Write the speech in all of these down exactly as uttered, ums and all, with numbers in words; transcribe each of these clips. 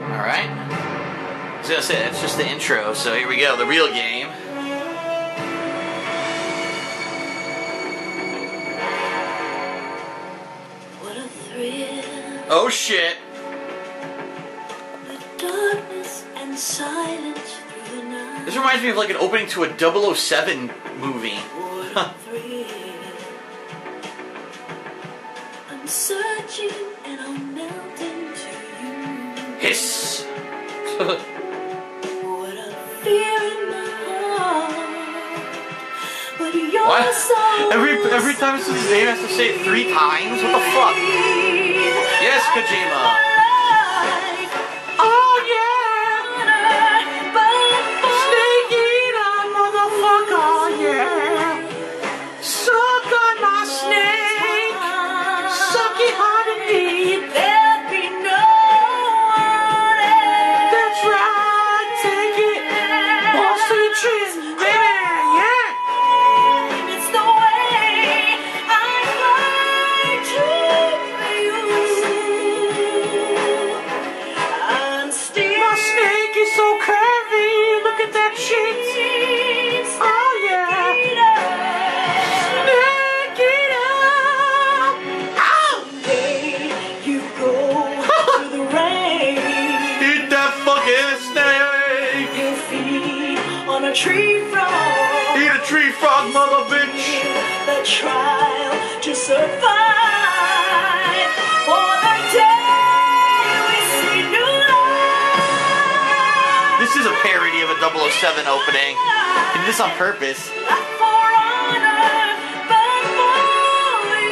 Alright? So that's it. That's just the intro. So here we go. The real game. What a thrill. Oh shit. The darkness and silence through the night. This reminds me of like an opening to a double oh seven movie. Huh. I'm searching and I'll melt into you. Hiss! What a fear in my heart. But you're what? So every, every time it says his name, I have to say it three times? What the fuck? Yes, Kojima! Tree frog. Eat a tree frog, mother bitch. The trial to survive. For the day we see new life. This is a parody of a double oh seven opening. They did this on purpose. Not for honor, but for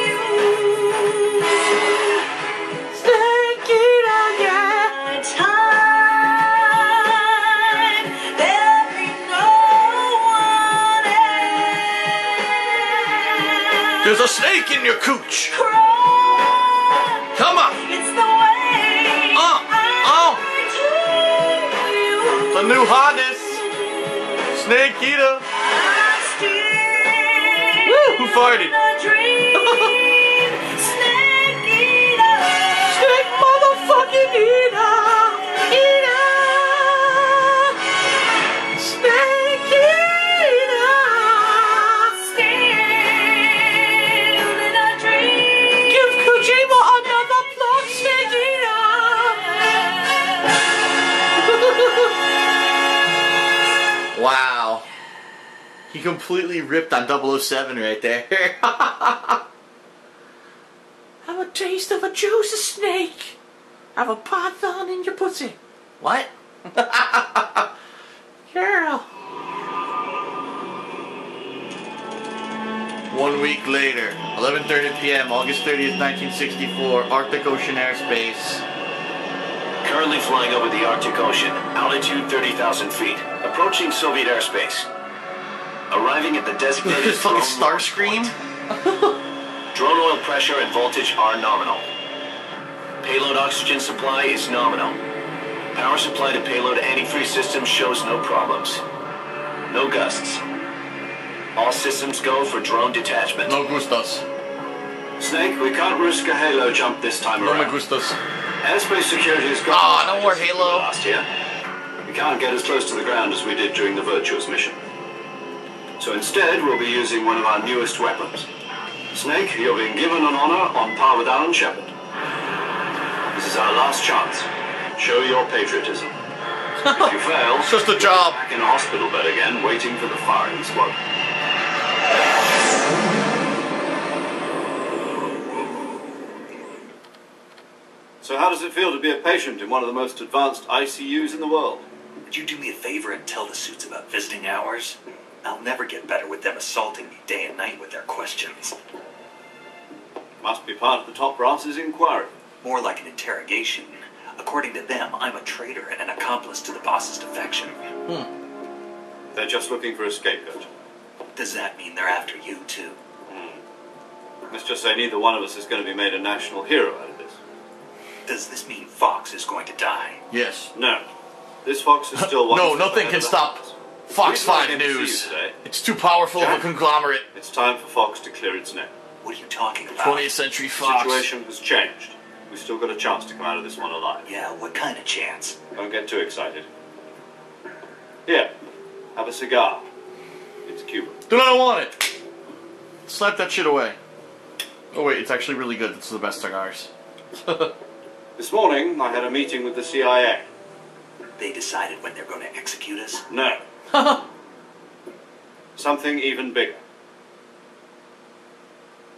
you. Take it again. Time. There's a snake in your cooch! Cry. Come on! It's the way uh, uh. It's a new harness! Snake eater! Woo! Who farted? Snake eater! Snake motherfucking eater! Eater! Snake eater! Wow. He completely ripped on double oh seven right there. Have a taste of a juicy snake. Have a python in your pussy. What? Girl. One week later, eleven thirty p m, August thirtieth, nineteen sixty-four, Arctic Ocean airspace. Currently flying over the Arctic Ocean, altitude thirty thousand feet, approaching Soviet airspace. Arriving at the designated this fucking star scream. Drone oil pressure and voltage are nominal. Payload oxygen supply is nominal. Power supply to payload antifreeze system shows no problems. No gusts. All systems go for drone detachment. No gustos. Snake, we can't risk a halo jump this time no around. No gustos. Airspace security is gone. Oh, no more Halo. Last year. We can't get as close to the ground as we did during the Virtuous mission. So instead, we'll be using one of our newest weapons. Snake, you're being given an honor on par with Alan Shepard. This is our last chance. Show your patriotism. If you fail, it's just a job. Back in a hospital bed again, waiting for the firing squad. So how does it feel to be a patient in one of the most advanced I C Us in the world? Would you do me a favor and tell the suits about visiting hours? I'll never get better with them assaulting me day and night with their questions. Must be part of the top brass's inquiry. More like an interrogation. According to them, I'm a traitor and an accomplice to the boss's defection. Hmm. They're just looking for a scapegoat. Does that mean they're after you, too? Hmm. Let's just say neither one of us is going to be made a national hero out of this. Does this mean Fox is going to die? Yes. No. This Fox is still one. No, nothing can stop Fox five News. It's too powerful of a conglomerate. It's time for Fox to clear its name. What are you talking about? twentieth Century Fox. The situation has changed. We've still got a chance to come out of this one alive. Yeah, what kind of chance? Don't get too excited. Here, have a cigar. It's Cuban. Do not want it! Slap that shit away. Oh wait, it's actually really good. It's the best cigars. This morning, I had a meeting with the C I A. They decided when they're going to execute us? No. Something even bigger.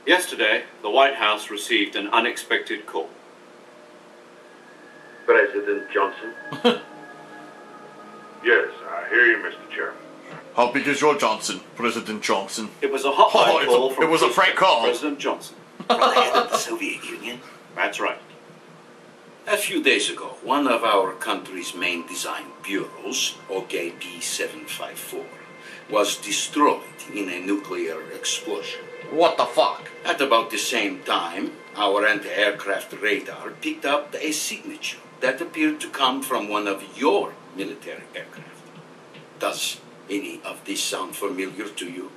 Yesterday, the White House received an unexpected call. President Johnson? Yes, I hear you, Mister Chairman. How big is your Johnson, President Johnson? It was a hotline oh, call a, from it was a prank call. President Johnson. From the head of the Soviet Union? That's right. A few days ago, one of our country's main design bureaus, O K B seven five four, was destroyed in a nuclear explosion. What the fuck? At about the same time, our anti-aircraft radar picked up a signature that appeared to come from one of your military aircraft. Does any of this sound familiar to you?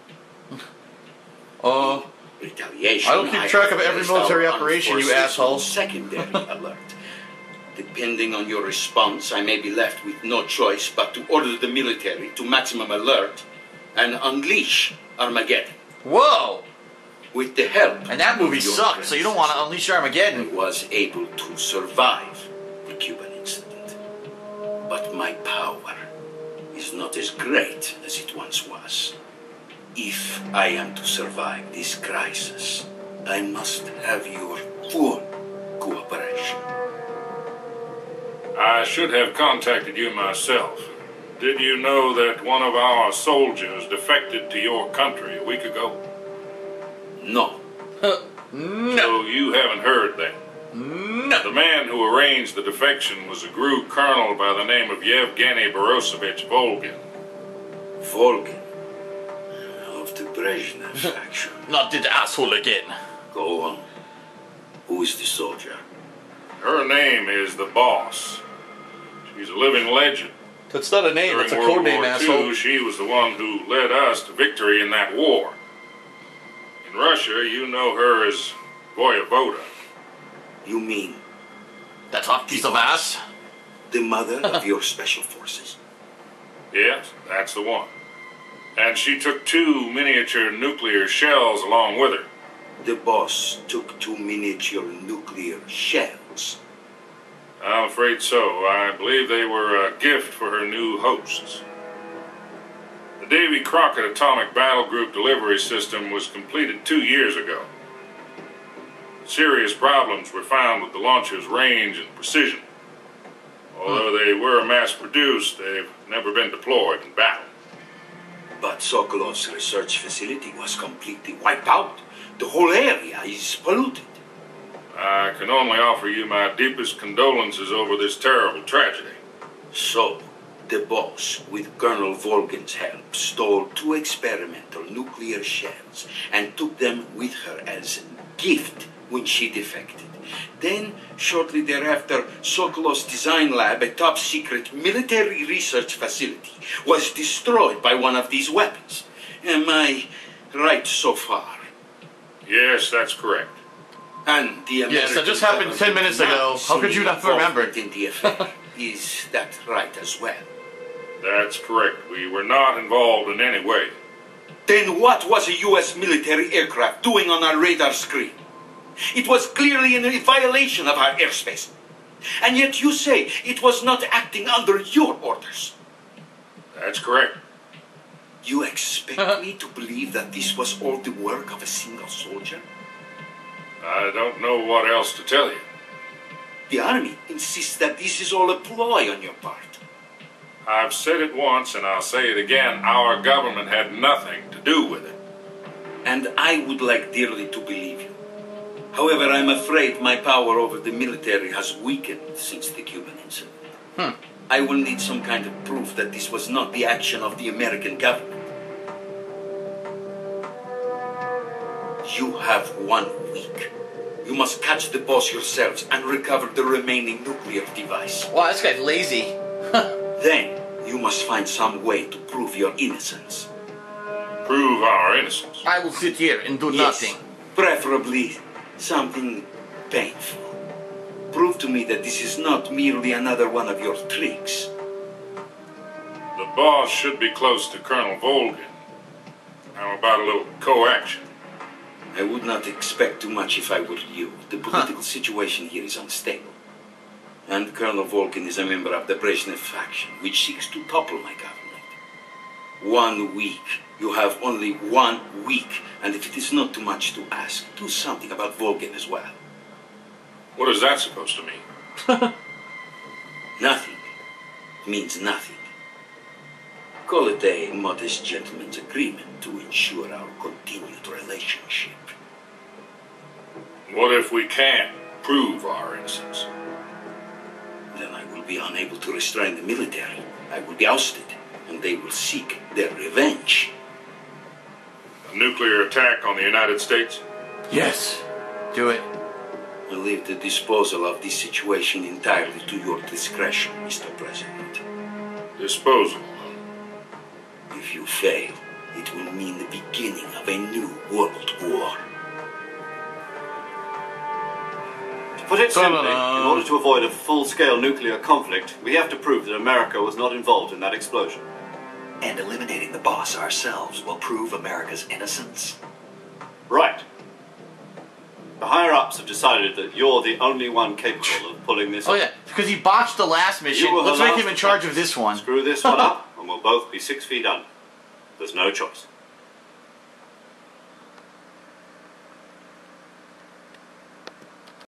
Uh, Retaliation. I don't keep track of every military operation, you asshole. Secondary alert. Depending on your response, I may be left with no choice but to order the military to maximum alert and unleash Armageddon. Whoa! With the help and that movie sucked, so you don't want to unleash Armageddon. I was able to survive the Cuban incident. But my power is not as great as it once was. If I am to survive this crisis, I must have your full cooperation. I should have contacted you myself. Did you know that one of our soldiers defected to your country a week ago? No. Uh, no. So you haven't heard that? No. The man who arranged the defection was a GRU colonel by the name of Yevgeny Borisovich Volgin. Volgin? Of the Brezhnev faction. Not the asshole again. Go on. Who is the soldier? Her name is the Boss. She's a living legend. That's not a name, that's a code name, asshole. She was the one who led us to victory in that war. In Russia, you know her as Voyavoda. You mean that hot piece of ass? The mother of your special forces? Yes, that's the one. And she took two miniature nuclear shells along with her. The Boss took two miniature nuclear shells? I'm afraid so. I believe they were a gift for her new hosts. The Davy Crockett Atomic Battle Group delivery system was completed two years ago. Serious problems were found with the launcher's range and precision. Although they were mass-produced, they've never been deployed in battle. But Sokolov's research facility was completely wiped out. The whole area is polluted. I can only offer you my deepest condolences over this terrible tragedy. So, the Boss, with Colonel Volgin's help, stole two experimental nuclear shells and took them with her as a gift when she defected. Then, shortly thereafter, Sokolov's design lab, a top-secret military research facility, was destroyed by one of these weapons. Am I right so far? Yes, that's correct. And the American yes, that just happened ten minutes ago. How could you not remember it? In the affair. Is that right as well? That's correct. We were not involved in any way. Then what was a U S military aircraft doing on our radar screen? It was clearly in violation of our airspace. And yet you say it was not acting under your orders. That's correct. You expect me to believe that this was all the work of a single soldier? I don't know what else to tell you. The Army insists that this is all a ploy on your part. I've said it once and I'll say it again. Our government had nothing to do with it. And I would like dearly to believe you. However, I'm afraid my power over the military has weakened since the Cuban incident. Hmm. I will need some kind of proof that this was not the action of the American government. You have one week. You must catch the Boss yourselves and recover the remaining nuclear device. Wow, this guy's lazy. Then, you must find some way to prove your innocence. Prove our innocence? I will sit here and do yes, nothing. Preferably something painful. prove to me that this is not merely another one of your tricks. The boss should be close to Colonel Volgin. How about a little co-action? I would not expect too much if I were you. The political huh. situation here is unstable. And Colonel Volgin is a member of the Brezhnev faction, which seeks to topple my government. One week. You have only one week. And if it is not too much to ask, do something about Volgin as well. What is that supposed to mean? Nothing. It means nothing. Call it a modest gentleman's agreement to ensure our continued relationship. What if we can't prove our innocence? Then I will be unable to restrain the military. I will be ousted, and they will seek their revenge. A nuclear attack on the United States? Yes. Do it. I leave the disposal of this situation entirely to your discretion, Mister President. Disposal? If you fail, it will mean the beginning of a new world war. To put it simply, in order to avoid a full-scale nuclear conflict, we have to prove that America was not involved in that explosion. And eliminating the boss ourselves will prove America's innocence. Right. The higher-ups have decided that you're the only one capable of pulling this off. Oh yeah, because he botched the last mission. Let's make him in charge of this one. Screw this one up, and we'll both be six feet under. There's no choice.